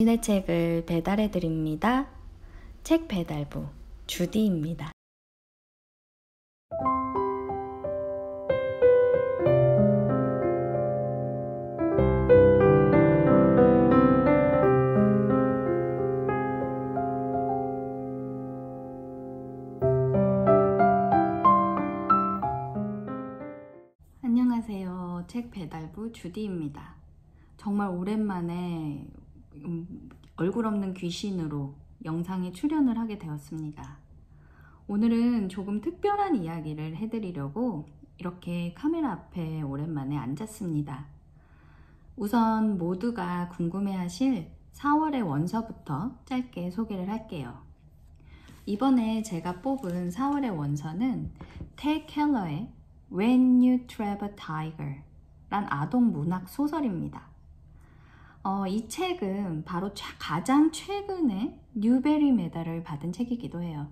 당신의 책을 배달해드립니다. 책배달부 주디입니다. 안녕하세요. 책배달부 주디입니다. 정말 오랜만에 얼굴 없는 귀신으로 영상에 출연을 하게 되었습니다. 오늘은 조금 특별한 이야기를 해드리려고 이렇게 카메라 앞에 오랜만에 앉았습니다. 우선 모두가 궁금해하실 4월의 원서부터 짧게 소개를 할게요. 이번에 제가 뽑은 4월의 원서는 Tae Keller의 When You Trap a Tiger 란 아동 문학 소설입니다. 이 책은 바로 가장 최근에 뉴베리 메달을 받은 책이기도 해요.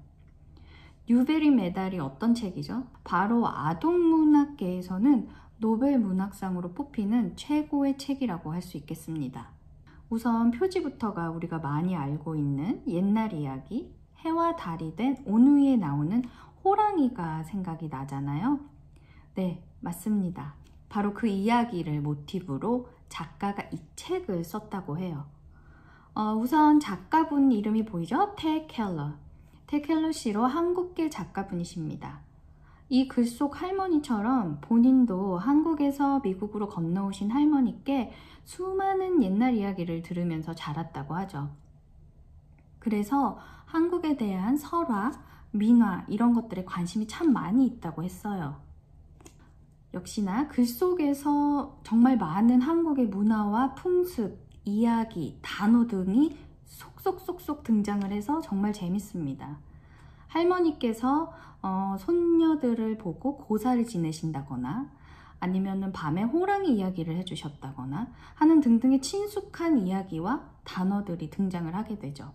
뉴베리 메달이 어떤 책이죠? 바로 아동문학계에서는 노벨 문학상으로 뽑히는 최고의 책이라고 할 수 있겠습니다. 우선 표지부터가 우리가 많이 알고 있는 옛날 이야기, 해와 달이 된 온우이에 나오는 호랑이가 생각이 나잖아요. 네, 맞습니다. 바로 그 이야기를 모티브로 작가가 이 책을 썼다고 해요. 우선 작가분 이름이 보이죠? 테켈러 씨로 한국계 작가분이십니다. 이 글 속 할머니처럼 본인도 한국에서 미국으로 건너오신 할머니께 수많은 옛날 이야기를 들으면서 자랐다고 하죠. 그래서 한국에 대한 설화, 민화 이런 것들에 관심이 참 많이 있다고 했어요. 역시나 글 속에서 정말 많은 한국의 문화와 풍습, 이야기, 단어 등이 속속속속 등장을 해서 정말 재밌습니다. 할머니께서 손녀들을 보고 고사를 지내신다거나 아니면 밤에 호랑이 이야기를 해주셨다거나 하는 등등의 친숙한 이야기와 단어들이 등장을 하게 되죠.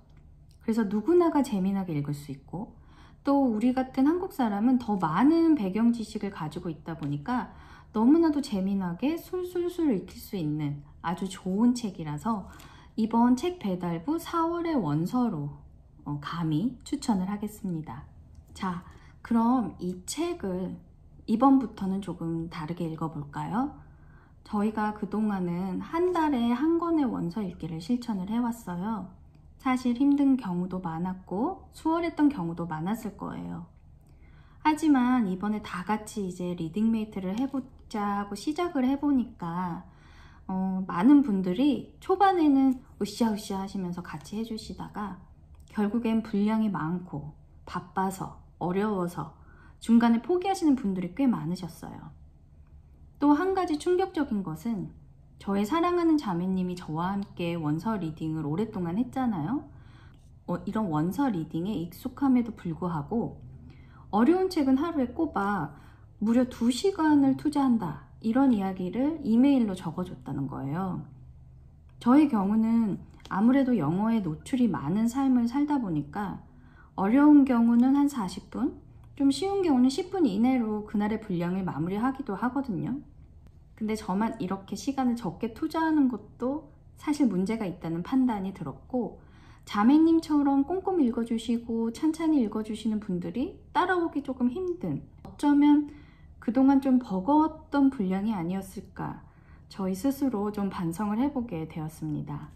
그래서 누구나가 재미나게 읽을 수 있고 또 우리 같은 한국 사람은 더 많은 배경 지식을 가지고 있다 보니까 너무나도 재미나게 술술술 읽힐 수 있는 아주 좋은 책이라서 이번 책 배달부 4월의 원서로 감히 추천을 하겠습니다. 자, 그럼 이 책을 이번부터는 조금 다르게 읽어볼까요? 저희가 그동안은 한 달에 한 권의 원서 읽기를 실천을 해왔어요. 사실 힘든 경우도 많았고 수월했던 경우도 많았을 거예요. 하지만 이번에 다 같이 이제 리딩메이트를 해보자고 시작을 해보니까 많은 분들이 초반에는 으쌰으쌰 하시면서 같이 해주시다가 결국엔 분량이 많고 바빠서 어려워서 중간에 포기하시는 분들이 꽤 많으셨어요. 또 한 가지 충격적인 것은 저의 사랑하는 자매님이 저와 함께 원서 리딩을 오랫동안 했잖아요. 이런 원서 리딩에 익숙함에도 불구하고 어려운 책은 하루에 꼽아 무려 2시간을 투자한다 이런 이야기를 이메일로 적어줬다는 거예요. 저의 경우는 아무래도 영어에 노출이 많은 삶을 살다 보니까 어려운 경우는 한 40분, 좀 쉬운 경우는 10분 이내로 그날의 분량을 마무리하기도 하거든요. 근데 저만 이렇게 시간을 적게 투자하는 것도 사실 문제가 있다는 판단이 들었고 자매님처럼 꼼꼼히 읽어주시고 찬찬히 읽어주시는 분들이 따라오기 조금 힘든 어쩌면 그동안 좀 버거웠던 분량이 아니었을까 저희 스스로 좀 반성을 해보게 되었습니다.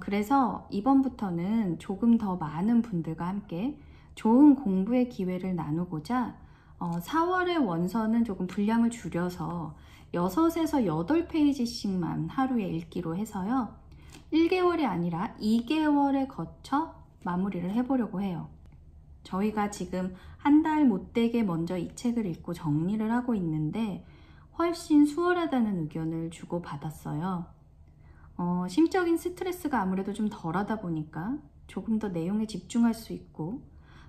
그래서 이번부터는 조금 더 많은 분들과 함께 좋은 공부의 기회를 나누고자 4월의 원서는 조금 분량을 줄여서 6에서 8페이지씩만 하루에 읽기로 해서요. 1개월이 아니라 2개월에 거쳐 마무리를 해보려고 해요. 저희가 지금 한 달 못되게 먼저 이 책을 읽고 정리를 하고 있는데 훨씬 수월하다는 의견을 주고받았어요. 심적인 스트레스가 아무래도 좀 덜하다 보니까 조금 더 내용에 집중할 수 있고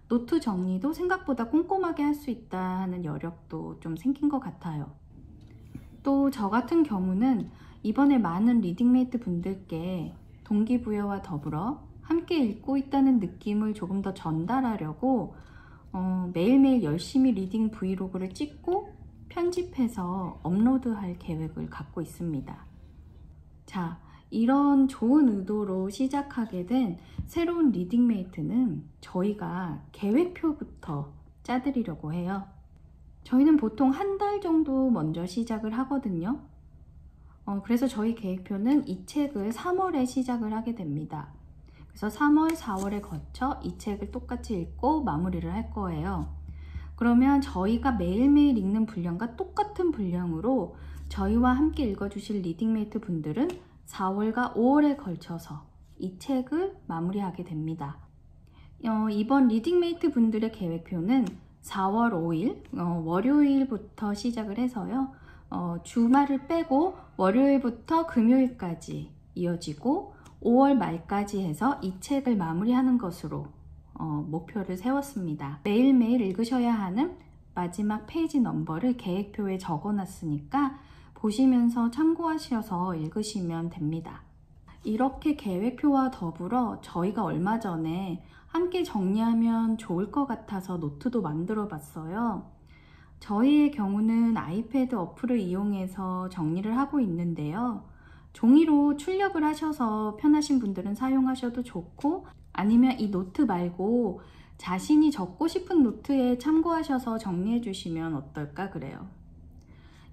노트 정리도 생각보다 꼼꼼하게 할 수 있다는 여력도 좀 생긴 것 같아요. 또 저 같은 경우는 이번에 많은 리딩메이트 분들께 동기부여와 더불어 함께 읽고 있다는 느낌을 조금 더 전달하려고 매일매일 열심히 리딩 브이로그를 찍고 편집해서 업로드할 계획을 갖고 있습니다. 자, 이런 좋은 의도로 시작하게 된 새로운 리딩메이트는 저희가 계획표부터 짜드리려고 해요. 저희는 보통 한 달 정도 먼저 시작을 하거든요. 그래서 저희 계획표는 이 책을 3월에 시작을 하게 됩니다. 그래서 3월, 4월에 거쳐 이 책을 똑같이 읽고 마무리를 할 거예요. 그러면 저희가 매일매일 읽는 분량과 똑같은 분량으로 저희와 함께 읽어주실 리딩메이트 분들은 4월과 5월에 걸쳐서 이 책을 마무리하게 됩니다. 이번 리딩메이트 분들의 계획표는 4월 5일 월요일부터 시작을 해서요. 주말을 빼고 월요일부터 금요일까지 이어지고 5월 말까지 해서 이 책을 마무리하는 것으로 목표를 세웠습니다. 매일매일 읽으셔야 하는 마지막 페이지 넘버를 계획표에 적어놨으니까 보시면서 참고하셔서 읽으시면 됩니다. 이렇게 계획표와 더불어 저희가 얼마 전에 함께 정리하면 좋을 것 같아서 노트도 만들어 봤어요. 저희의 경우는 아이패드 어플을 이용해서 정리를 하고 있는데요. 종이로 출력을 하셔서 편하신 분들은 사용하셔도 좋고, 아니면 이 노트 말고 자신이 적고 싶은 노트에 참고하셔서 정리해 주시면 어떨까 그래요.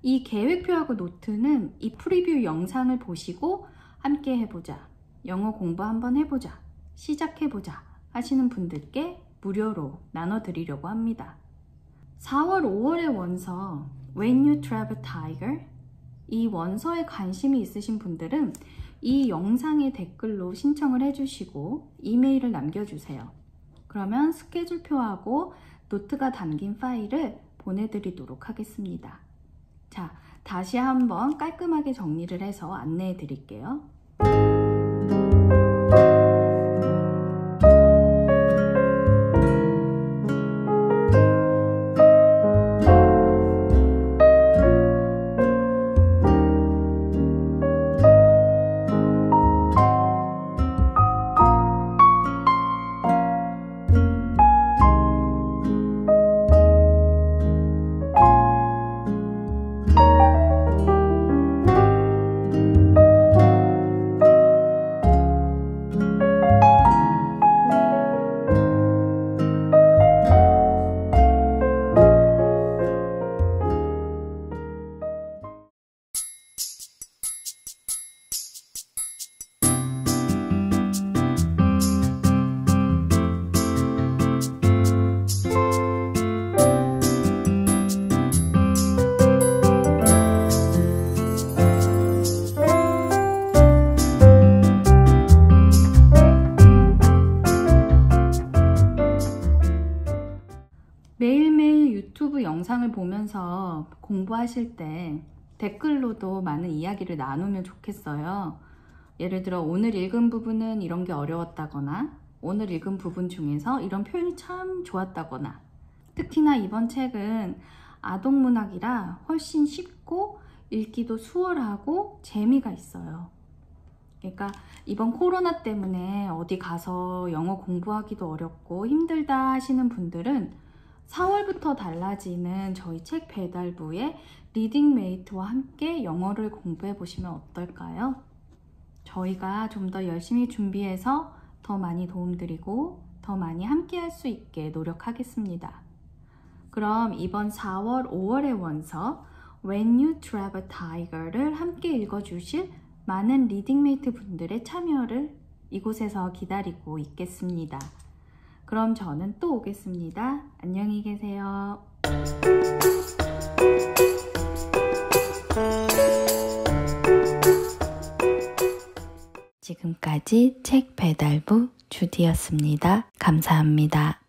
이 계획표하고 노트는 이 프리뷰 영상을 보시고 함께 해보자, 영어 공부 한번 해보자, 시작해보자 하시는 분들께 무료로 나눠드리려고 합니다. 4월, 5월의 원서 When You Trap a Tiger, 이 원서에 관심이 있으신 분들은 이 영상의 댓글로 신청을 해주시고 이메일을 남겨주세요. 그러면 스케줄표하고 노트가 담긴 파일을 보내드리도록 하겠습니다. 자, 다시 한번 깔끔하게 정리를 해서 안내해 드릴게요. 영상을 보면서 공부하실 때 댓글로도 많은 이야기를 나누면 좋겠어요. 예를 들어 오늘 읽은 부분은 이런 게 어려웠다거나, 오늘 읽은 부분 중에서 이런 표현이 참 좋았다거나, 특히나 이번 책은 아동문학이라 훨씬 쉽고 읽기도 수월하고 재미가 있어요. 그러니까 이번 코로나 때문에 어디 가서 영어 공부하기도 어렵고 힘들다 하시는 분들은 4월부터 달라지는 저희 책 배달부의 리딩메이트와 함께 영어를 공부해 보시면 어떨까요? 저희가 좀 더 열심히 준비해서 더 많이 도움드리고 더 많이 함께 할 수 있게 노력하겠습니다. 그럼 이번 4월, 5월의 원서 When You Trap a Tiger를 함께 읽어주실 많은 리딩메이트 분들의 참여를 이곳에서 기다리고 있겠습니다. 그럼 저는 또 오겠습니다. 안녕히 계세요. 지금까지 책 배달부 주디였습니다. 감사합니다.